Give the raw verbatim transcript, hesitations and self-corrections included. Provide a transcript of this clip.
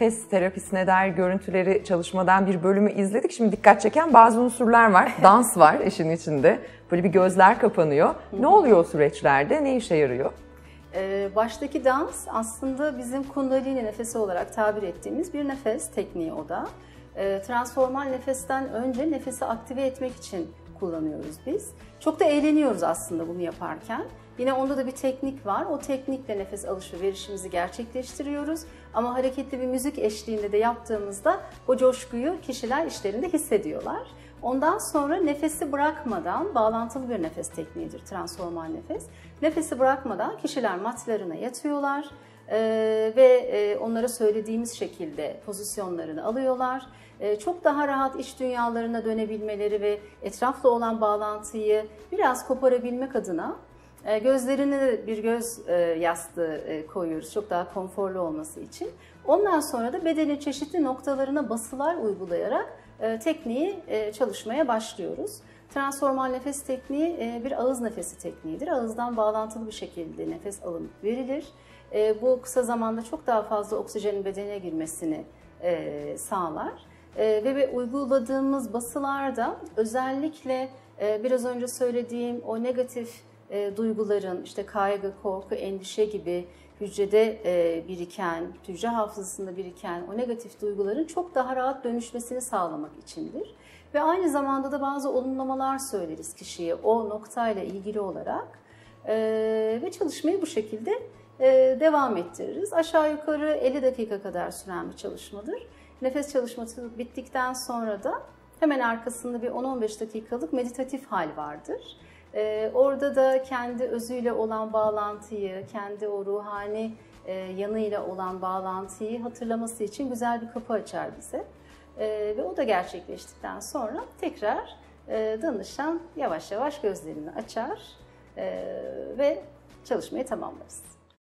nefes terapisine dair görüntüleri çalışmadan bir bölümü izledik. Şimdi dikkat çeken bazı unsurlar var. Dans var işin içinde. Böyle bir gözler kapanıyor. Ne oluyor o süreçlerde? Ne işe yarıyor? Baştaki dans aslında bizim Kundalini nefesi olarak tabir ettiğimiz bir nefes tekniği o da. Transformal nefesten önce nefesi aktive etmek için kullanıyoruz biz. Çok da eğleniyoruz aslında bunu yaparken. Yine onda da bir teknik var. O teknikle nefes alışverişimizi gerçekleştiriyoruz. Ama hareketli bir müzik eşliğinde de yaptığımızda o coşkuyu kişiler işlerinde hissediyorlar. Ondan sonra nefesi bırakmadan, bağlantılı bir nefes tekniğidir transformal nefes. Nefesi bırakmadan kişiler matlarına yatıyorlar ee, ve e, onlara söylediğimiz şekilde pozisyonlarını alıyorlar. Ee, çok daha rahat iç dünyalarına dönebilmeleri ve etrafla olan bağlantıyı biraz koparabilmek adına gözlerine bir göz yastığı koyuyoruz çok daha konforlu olması için. Ondan sonra da bedenin çeşitli noktalarına basılar uygulayarak tekniği çalışmaya başlıyoruz. Transformal nefes tekniği bir ağız nefesi tekniğidir. Ağızdan bağlantılı bir şekilde nefes alınıp verilir. Bu kısa zamanda çok daha fazla oksijenin bedene girmesini sağlar. Ve uyguladığımız basılarda özellikle biraz önce söylediğim o negatif duyguların, işte kaygı, korku, endişe gibi hücrede biriken, hücre hafızasında biriken o negatif duyguların çok daha rahat dönüşmesini sağlamak içindir. Ve aynı zamanda da bazı olumlamalar söyleriz kişiye o noktayla ilgili olarak ve çalışmayı bu şekilde devam ettiririz. Aşağı yukarı elli dakika kadar süren bir çalışmadır. Nefes çalışması bittikten sonra da hemen arkasında bir on on beş dakikalık meditatif hal vardır. Ee, orada da kendi özüyle olan bağlantıyı, kendi o ruhani e, yanıyla olan bağlantıyı hatırlaması için güzel bir kapı açar bize. E, ve o da gerçekleştikten sonra tekrar e, danışan yavaş yavaş gözlerini açar e, ve çalışmayı tamamlarız.